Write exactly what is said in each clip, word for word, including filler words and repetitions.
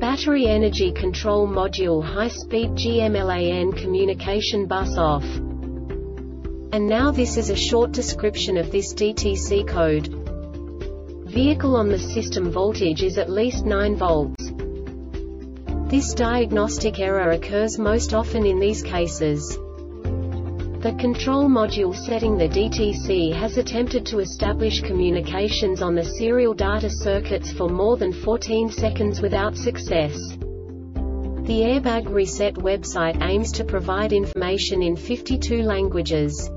Battery Energy Control Module High Speed G M LAN Communication Bus Off. And now this is a short description of this D T C code. Vehicle on the system voltage is at least nine volts. This diagnostic error occurs most often in these cases. The control module setting the D T C has attempted to establish communications on the serial data circuits for more than fourteen seconds without success. The Airbag Reset website aims to provide information in fifty-two languages.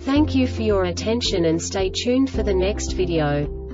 Thank you for your attention and stay tuned for the next video.